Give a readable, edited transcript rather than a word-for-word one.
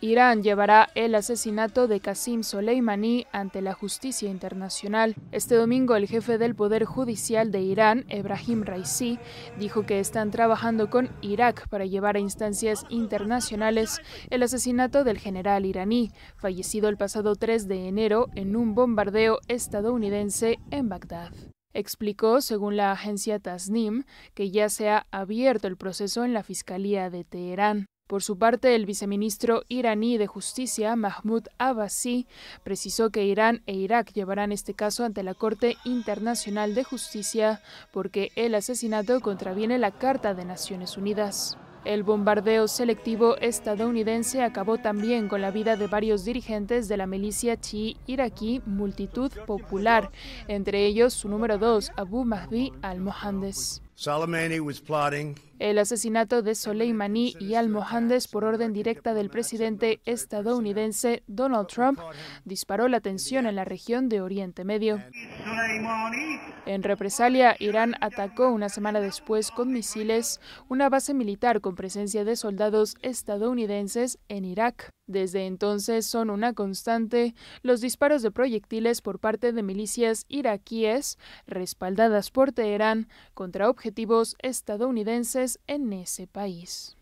Irán llevará el asesinato de Qasem Soleimani ante la justicia internacional. Este domingo, el jefe del Poder Judicial de Irán, Ebrahim Raisi, dijo que están trabajando con Irak para llevar a instancias internacionales el asesinato del general iraní, fallecido el pasado 3 de enero en un bombardeo estadounidense en Bagdad. Explicó, según la agencia Tasnim, que ya se ha abierto el proceso en la Fiscalía de Teherán. Por su parte, el viceministro iraní de Justicia, Mahmoud Abbasi, precisó que Irán e Irak llevarán este caso ante la Corte Internacional de Justicia porque el asesinato contraviene la Carta de Naciones Unidas. El bombardeo selectivo estadounidense acabó también con la vida de varios dirigentes de la milicia chií iraquí Multitud Popular, entre ellos su número 2, Abu Mahdi al-Mohandes. El asesinato de Soleimani y al-Mohandes por orden directa del presidente estadounidense Donald Trump disparó la tensión en la región de Oriente Medio. En represalia, Irán atacó una semana después con misiles una base militar con presencia de soldados estadounidenses en Irak. Desde entonces son una constante los disparos de proyectiles por parte de milicias iraquíes respaldadas por Teherán contra objetivos estadounidenses en ese país.